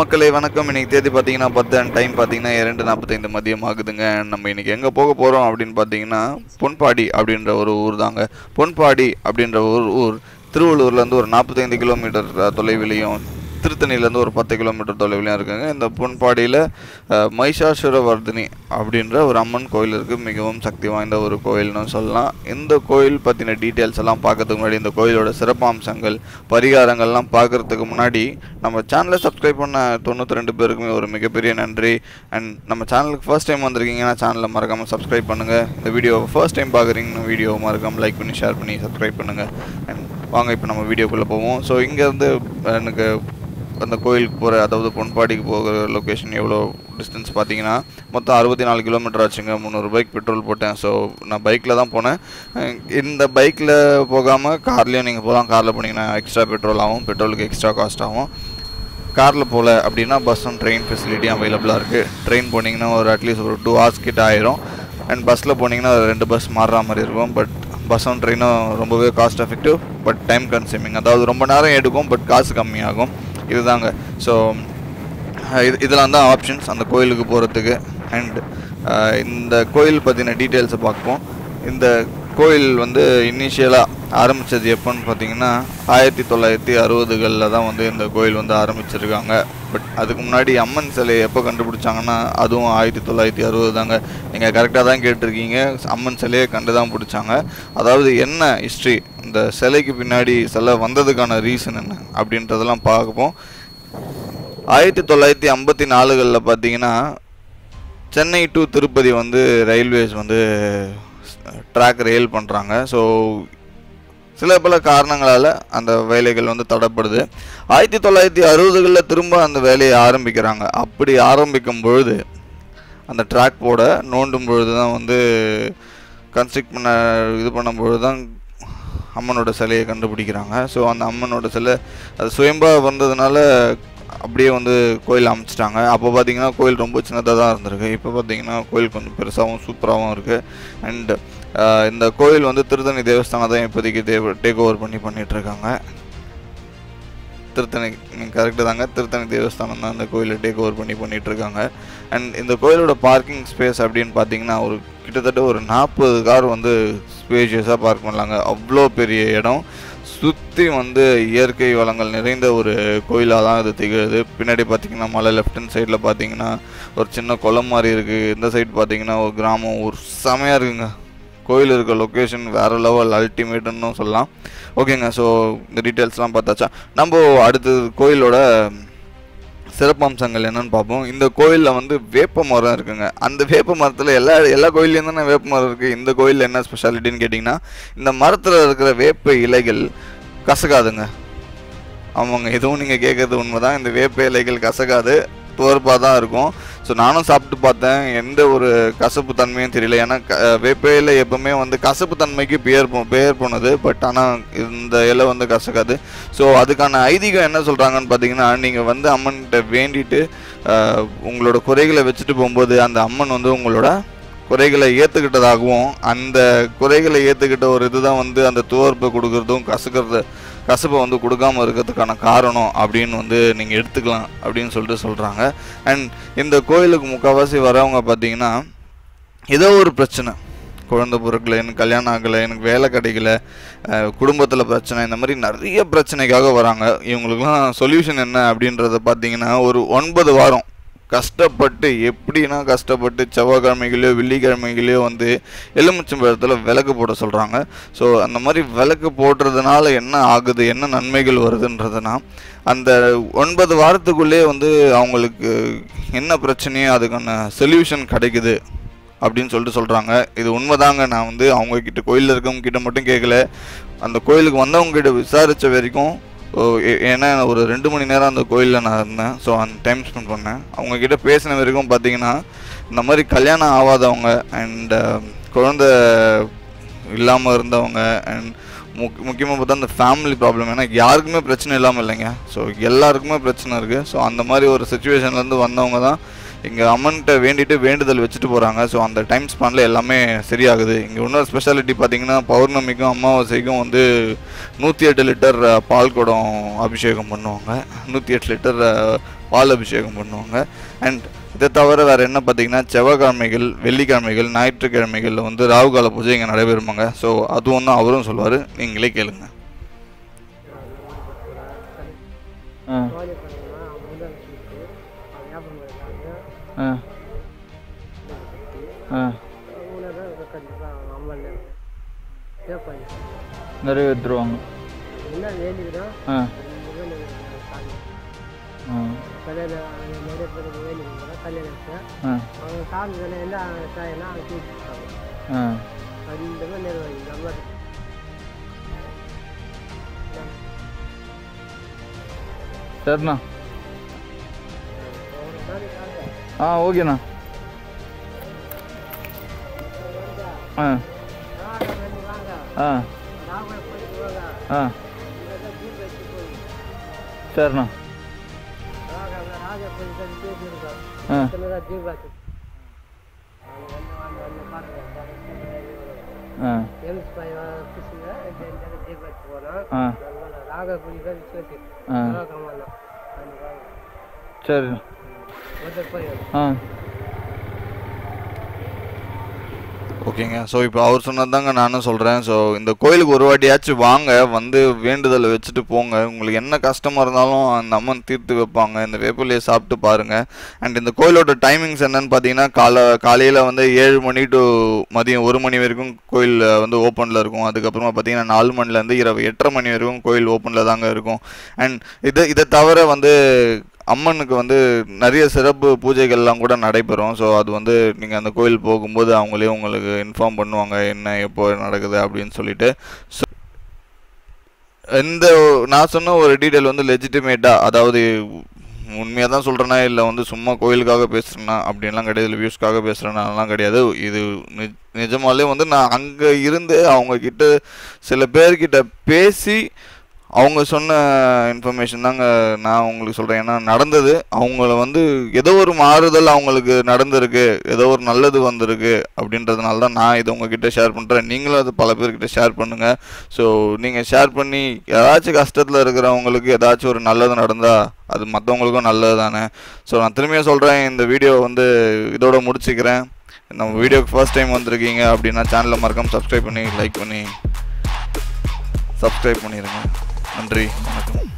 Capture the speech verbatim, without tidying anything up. மக்களே வணக்கம். இன்னைக்கு தேதி பார்த்தீங்கன்னா பத்து அண்ட் டைம் பார்த்தீங்கன்னா இரண்டு நாற்பத்தைந்து மதியம் ஆகுதுங்க. நம்ம இன்னைக்கு எங்கே போக போகிறோம் அப்படின்னு பார்த்தீங்கன்னா பொன்பாடி அப்படின்ற ஒரு ஊர் தாங்க. பொன்பாடி அப்படின்ற ஒரு ஊர் திருவள்ளூர்லேருந்து ஒரு நாற்பத்தைந்து கிலோமீட்டர் தொலைவிலையும் திருத்தணிலேருந்து ஒரு பத்து கிலோமீட்டர் தொலைவிலையும் இருக்குங்க. இந்த பொன்பாடியில் மைசாசுர வர்தினி அப்படின்ற ஒரு அம்மன் கோயில் இருக்குது. மிகவும் சக்தி வாய்ந்த ஒரு கோயில்னு சொல்லலாம். இந்த கோயில் பற்றின டீட்டெயில்ஸ் எல்லாம் பார்க்கறதுக்கு முன்னாடி, இந்த கோயிலோட சிறப்பம்சங்கள் பரிகாரங்கள்லாம் பார்க்குறதுக்கு முன்னாடி, நம்ம சேனலை சப்ஸ்கிரைப் பண்ண தொண்ணூற்றி ரெண்டு பேருக்குமே ஒரு மிகப்பெரிய நன்றி. அண்ட் நம்ம சேனலுக்கு ஃபர்ஸ்ட் டைம் வந்திருக்கீங்கன்னா சேனலை மறக்காமல் சப்ஸ்கிரைப் பண்ணுங்கள். இந்த வீடியோவை ஃபர்ஸ்ட் டைம் பார்க்குறீங்கன்னா வீடியோவை மறக்காமல் லைக் பண்ணி ஷேர் பண்ணி சப்ஸ்கிரைப் பண்ணுங்கள். அண்ட் வாங்க இப்போ நம்ம வீடியோக்குள்ளே போவோம். ஸோ இங்கேருந்து எனக்கு அந்த கோயிலுக்கு போகிற, அதாவது பொன்பாடிக்கு போகிற லொக்கேஷன் எவ்வளோ டிஸ்டன்ஸ் பார்த்தீங்கன்னா மொத்தம் அறுபத்தி நாலு கிலோமீட்டர் ஆச்சுங்க. முந்நூறுபாய்க்கு பெட்ரோல் போட்டேன். ஸோ நான் பைக்கில் தான் போனேன். இந்த பைக்கில் போகாமல் கார்லேயும் நீங்கள் போகலாம். காரில் போனீங்கன்னா எக்ஸ்ட்ரா பெட்ரோல் ஆகும், பெட்ரோலுக்கு எக்ஸ்ட்ரா காஸ்ட் ஆகும். காரில் போகல அப்படின்னா பஸ் அண்ட் ட்ரெயின் ஃபெசிலிட்டி அவைலபிளாக இருக்குது. ட்ரெயின் போனீங்கன்னா ஒரு அட்லீஸ்ட் ஒரு டூ ஹவர்ஸ் கிட்ட ஆயிரும். அண்ட் பஸ்ஸில் போனீங்கன்னா ரெண்டு பஸ் மாறுற மாதிரி இருக்கும். பட் பஸ்ஸும் ட்ரெயினும் ரொம்பவே cost effective, but time consuming. அதாவது ரொம்ப நேரம் எடுக்கும், பட் காசு கம்மியாகும். இதுதாங்க. ஸோ இது இதெல்லாம் தான் ஆப்ஷன்ஸ் அந்த கோயிலுக்கு போகிறதுக்கு. அண்ட் இந்த கோயில் பற்றின டீட்டெயில்ஸை பார்ப்போம். இந்த கோயில் வந்து இனிஷியலாக ஆரம்பித்தது எப்போன்னு பார்த்தீங்கன்னா ஆயிரத்தி தொள்ளாயிரத்தி அறுபதுகளில் தான் வந்து இந்த கோயில் வந்து ஆரம்பிச்சிருக்காங்க. பட் அதுக்கு முன்னாடி அம்மன் சிலையை எப்போ கண்டுபிடிச்சாங்கன்னா அதுவும் ஆயிரத்தி தொள்ளாயிரத்தி அறுபது தாங்க. நீங்கள் கரெக்டாக தான் கேட்டிருக்கீங்க. அம்மன் சிலையை கண்டு தான் பிடிச்சாங்க. அதாவது என்ன ஹிஸ்ட்ரி, இந்த சிலைக்கு பின்னாடி சிலை வந்ததுக்கான ரீசன் என்ன அப்படின்றதெல்லாம் பார்ப்போம். ஆயிரத்தி தொள்ளாயிரத்தி ஐம்பத்தி நாலுகளில் பார்த்தீங்கன்னா சென்னை டு திருப்பதி வந்து ரயில்வேஸ் வந்து ட்ராக் ரெயில் பண்ணுறாங்க. ஸோ சில பல காரணங்களால் அந்த வேலைகள் வந்து தடைப்படுது. ஆயிரத்தி தொள்ளாயிரத்தி அறுபதுகளில் திரும்ப அந்த வேலையை ஆரம்பிக்கிறாங்க. அப்படி ஆரம்பிக்கும் பொழுது அந்த ட்ராக் போட நோண்டும் பொழுது தான் வந்து கன்ஸ்ட்ரக்ட் பண்ண இது பண்ணும்பொழுது தான் அம்மனோட சிலையை கண்டுபிடிக்கிறாங்க. ஸோ அந்த அம்மனோட சிலை அது சுயம்பாக வந்ததுனால அப்படியே வந்து கோயில் அமைச்சிட்டாங்க. அப்போ பார்த்திங்கன்னா கோயில் ரொம்ப சின்னதாக தான் இருந்திருக்கு. இப்போ பார்த்திங்கன்னா கோயில் கொஞ்சம் பெருசாகவும் சூப்பராகவும் இருக்குது. அண்டு இந்த கோயில் வந்து திருத்தணி தேவஸ்தானம் தான் இப்போதைக்கு தேவ டேக் ஓவர் பண்ணி பண்ணிகிட்ருக்காங்க. திருத்தணி கரெக்டு தாங்க, திருத்தணி தேவஸ்தானம் தான் இந்த கோயிலை டேக் ஓவர் பண்ணி பண்ணிகிட்ருக்காங்க. அண்ட் இந்த கோயிலோட பார்க்கிங் ஸ்பேஸ் அப்படின்னு பார்த்திங்கன்னா ஒரு கிட்டத்தட்ட ஒரு நாற்பது கார் வந்து ஸ்பேஷியஸாக பார்க் பண்ணலாங்க. அவ்வளோ பெரிய இடம். சுற்றி வந்து இயற்கை வளங்கள் நிறைந்த ஒரு கோயிலாக தான் இது திகழுது. பின்னாடி பார்த்திங்கன்னா மலை, லெஃப்ட் ஹண்ட் சைடில் பார்த்திங்கன்னா ஒரு சின்ன குளம் மாதிரி இருக்குது. இந்த சைடு பார்த்திங்கன்னா ஒரு கிராமம், ஒரு செமையாக இருக்குங்க. கோயில் இருக்க லொக்கேஷன் வேறு லெவல், அல்டிமேட்டுன்னு சொல்லலாம். ஓகேங்க. ஸோ இந்த டீட்டெயில்ஸ்லாம் பார்த்தாச்சா. நம்ம அடுத்தது கோயிலோட சிறப்பம்சங்கள் என்னென்னு பார்ப்போம். இந்த கோயிலில் வந்து வேப்ப மரம் இருக்குங்க. அந்த வேப்ப மரத்தில் எல்லா எல்லா கோயிலையும் தானே வேப்ப மரம் இருக்குது. இந்த கோயிலில் என்ன ஸ்பெஷாலிட்டின்னு கேட்டிங்கன்னா இந்த மரத்தில் இருக்கிற வேப்ப இலைகள் கசக்காதுங்க. ஆமாங்க, எதுவும் நீங்கள் கேட்குறது உண்மை தான். இந்த வேப்ப இலைகள் கசக்காது, துவர்ப்பாக தான் இருக்கும். ஸோ நானும் சாப்பிட்டு பார்த்தேன், எந்த ஒரு கசப்பு தன்மையும் தெரியல. ஏன்னா க வேப்ப இலை எப்போவுமே வந்து கசப்பு தன்மைக்கு பேர் பேர் போனது. பட் ஆனால் இந்த இலை வந்து கசக்காது. ஸோ அதுக்கான ஐதீகம் என்ன சொல்கிறாங்கன்னு பார்த்தீங்கன்னா, நீங்கள் வந்து அம்மன்கிட்ட வேண்டிட்டு உங்களோட குறைகளை வச்சுட்டு போகும்போது அந்த அம்மன் வந்து உங்களோட குறைகளை ஏற்றுக்கிட்டதாகவும், அந்த குறைகளை ஏற்றுக்கிட்ட ஒரு இது தான் வந்து அந்த துவர்ப்பை கொடுக்குறதும் கசுக்கிறது கசப்பை வந்து கொடுக்காமல் இருக்கிறதுக்கான காரணம் அப்படின்னு வந்து நீங்கள் எடுத்துக்கலாம் அப்படின்னு சொல்லிட்டு சொல்கிறாங்க. அண்ட் இந்த கோயிலுக்கு முக்கால்வாசி வரவங்க பார்த்திங்கன்னா ஏதோ ஒரு பிரச்சனை, குழந்தை பொருட்களை, எனக்கு கல்யாணம் ஆகலை, எனக்கு வேலை கிடைக்கல, குடும்பத்தில் பிரச்சனை, இந்த மாதிரி நிறைய பிரச்சனைக்காக வராங்க. இவங்களுக்குலாம் சொல்யூஷன் என்ன அப்படின்றத பார்த்திங்கன்னா ஒரு ஒன்பது வாரம் கஷ்டப்பட்டு, எப்படின்னா கஷ்டப்பட்டு செவ்வாய்க்கிழமைகளையோ வெள்ளிக்கிழமைகளையோ வந்து எலுமிச்சம்பழத்தில் விளக்கு போட சொல்கிறாங்க. ஸோ அந்த மாதிரி விளக்கு போடுறதுனால என்ன ஆகுது, என்ன நன்மைகள் வருதுன்றதுனா அந்த ஒன்பது வாரத்துக்குள்ளே வந்து அவங்களுக்கு என்ன பிரச்சனையோ அதுக்கான சொல்யூஷன் கிடைக்குது அப்படின்னு சொல்லிட்டு சொல்கிறாங்க. இது உண்மைதாங்க. நான் வந்து அவங்கக்கிட்ட, கோயிலில் இருக்கவங்கக்கிட்ட மட்டும் கேட்கல, அந்த கோயிலுக்கு வந்தவங்ககிட்ட விசாரித்த வரைக்கும். ஏன்னா ஒரு ரெண்டு மணி நேரம் அந்த கோயிலில் நான் இருந்தேன். ஸோ அந்த டைம் ஸ்பெண்ட் பண்ணேன். அவங்கக்கிட்ட பேசின வரைக்கும் பார்த்திங்கன்னா இந்த மாதிரி கல்யாணம் ஆகாதவங்க அண்டு குழந்த இல்லாமல் இருந்தவங்க அண்ட் முக் முக்கியமாக பார்த்தா அந்த ஃபேமிலி ப்ராப்ளம். ஏன்னா யாருக்குமே பிரச்சனை இல்லாமல் இல்லைங்க. ஸோ எல்லாருக்குமே பிரச்சனை இருக்குது. ஸோ அந்த மாதிரி ஒரு சுச்சுவேஷன்லேருந்து வந்தவங்க தான் இங்க அம்மன்ட்ட வேண்டிட்டு வேண்டுதல் வெச்சிட்டு போறாங்க சோ அந்த டைம் ஸ்பான்ல எல்லாமே சரியாகுது இங்க இன்னொரு ஸ்பெஷாலிட்டி பாத்தீங்கன்னா பௌர்ணமிக்கும் அமாவாசைக்கும் வந்து one oh eight லிட்டர் பால் குடம் அபிஷேகம் பண்ணுவாங்க one oh eight லிட்டர் பால் அபிஷேகம் பண்ணுவாங்க and இத தவிர வேற என்ன பாத்தீங்கன்னா செவ்வாய்க்கிழமைகள் வெள்ளிக்கிழமைகள் ஞாயிற்றுக்கிழமைகள்ல வந்து ராகு கால பூஜை இங்க நடைபெறுமாங்க சோ அதுவும் அவரும் சொல்வாரு நீங்களே கேளுங்க Ah. Ah. Nare wrong. Ah. Ah. Ah, okay na. Ah. Ah. Ah. Sir na. Ah. Ah. Ah. Ah. Sir. Ah. Okay, so if our son Nana Solran, so in the coil Guru Diach Wanga, one day went to the Levich to Ponga, Mulena customer Nalo and Amman Tirthani and the Vapole is up to Paranga, and in the coil of the timings and then Padina, Kala, Kalila, and the year money to Madi, Urmani Virgum coil on the open Largo, the Kapuma Padina and Almond Land, the Yetra Mani Rum coil open Ladanga, and either the tower on the அம்மனுக்கு வந்து நிறைய சிறப்பு பூஜைகள் எல்லாம் கூட நடைபெறும் so அது வந்து நீங்க அந்த கோயில் போகும்போது அவங்களே உங்களுக்கு இன்ஃபார்ம் பண்ணுவாங்க என்ன எப்போ நடக்குது அப்படினு சொல்லிட்டு இந்த நான் சொன்ன ஒரு டீடைல் வந்து லெஜிட்டிமேட்டா அதாவது உண்மையா தான் சொல்றேனா இல்ல வந்து சும்மா கோயிலுக்காக பேசுறேனா அப்படி எல்லாம் கிடையாது வியூஸ்க்காக பேசுறேனா அதெல்லாம் கிடையாது இது நிஜமாலே வந்து நான் அங்க இருந்து அவங்க கிட்ட சில பேர் கிட்ட பேசி அவங்க சொன்ன இன்ஃபர்மேஷன் தாங்க நான் உங்களுக்கு சொல்றேன் ஏன்னா நடந்தது அவங்கள வந்து ஏதோ ஒரு மாறுதல் அவங்களுக்கு நடந்துருக்கு ஏதோ ஒரு நல்லது வந்திருக்கு அப்படின்றதனால தான் நான் இது உங்ககிட்ட ஷேர் பண்றேன் நீங்களும் அது பல பேர் கிட்ட ஷேர் பண்ணுங்க சோ நீங்க ஷேர் பண்ணி ஏதாச்சும் கஷ்டத்துல இருக்குறவங்களுக்கு ஏதாச்சும் ஒரு நல்லது நடந்தா அது மத்தவங்களுக்கும் நல்லதுதானே சோ நான் திரும்ப சொல்றேன் இந்த வீடியோ வந்து இதோட முடிச்சிக்கிறேன் நம்ம வீடியோக்கு first time வந்திருக்கீங்க அப்படினா சேனலை மறக்காம subscribe பண்ணி லைக் பண்ணி subscribe பண்ணிருங்க Andrei,